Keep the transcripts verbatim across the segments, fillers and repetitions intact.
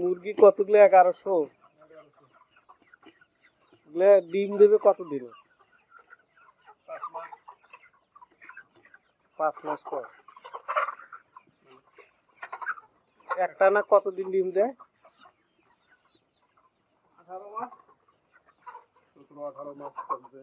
মুরগি কতগুলো এগারোশো ডিম দেবে কতদিন? পাঁচ মাস পর। একটা না কতদিন ডিম দেয়? আঠারো মাস। সতেরো আঠারো মাস চলবে।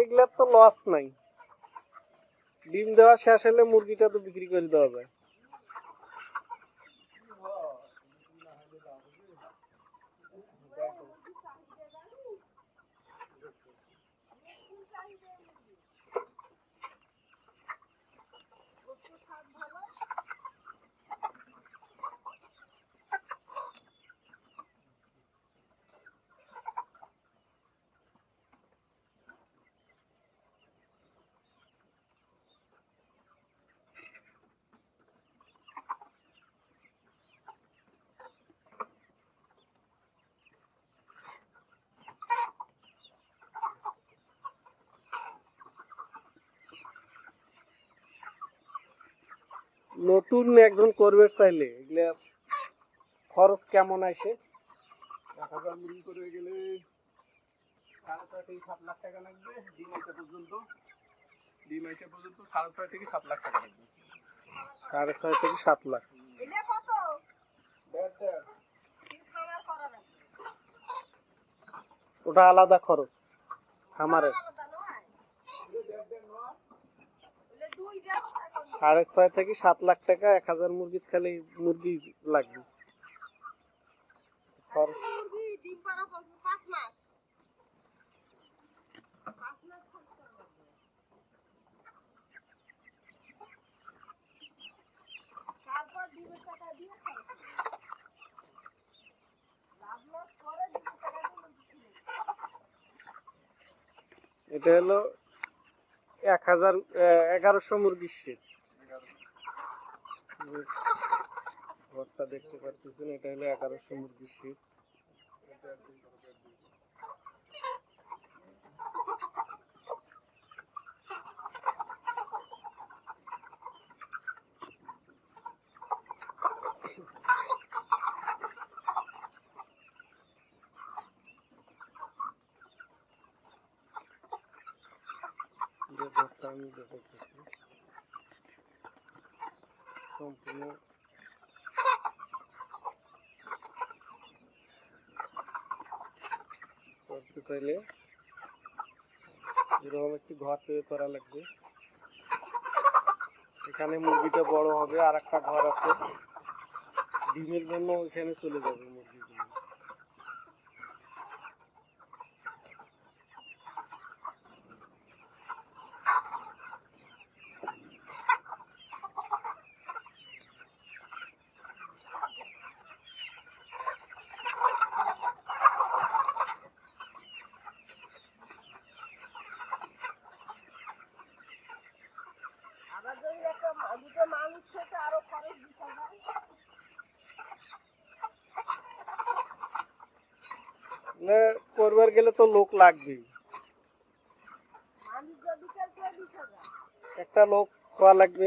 এগুলার তো লস নাই, ডিম দেওয়া শেষ হলে মুরগিটা তো বিক্রি করে দেওয়া যায়। নতুন একজন করবে চাইলে এগুলা খরচ কেমন আসে? এক হাজার মুরগি করে গেলে সাড়ে ছয় থেকে সাত লাখ টাকা লাগবে। ডিম আসা পর্যন্ত ডিম আসা পর্যন্ত সাড়ে ছয় থেকে সাত লাখ টাকা লাগবে। সাড়ে ছয় থেকে সাত লাখ কত? ওটা আলাদা খরচ খামারের। সাড়ে ছয় থেকে সাত লাখ টাকা এক হাজার মুরগির খালি মুরগি লাগবে। এটা হলো এক হাজার এগারোশো মুরগির শীত ঘরটা দেখতে পাচ্ছেন। এটা হলো এগারোশো মুরগির শীত। আমি দেখতেছি সম্পূর্ণ করতে চাইলে এরকম একটি ঘর তৈরি করা লাগবে। এখানে মুরগিটা বড় হবে। আর একটা ঘর আছে ডিমের জন্য, ওইখানে চলে যাবে মুরগিগুলো। করবার গেলে তো লোক লাগবে, একটা লোক লাগবে।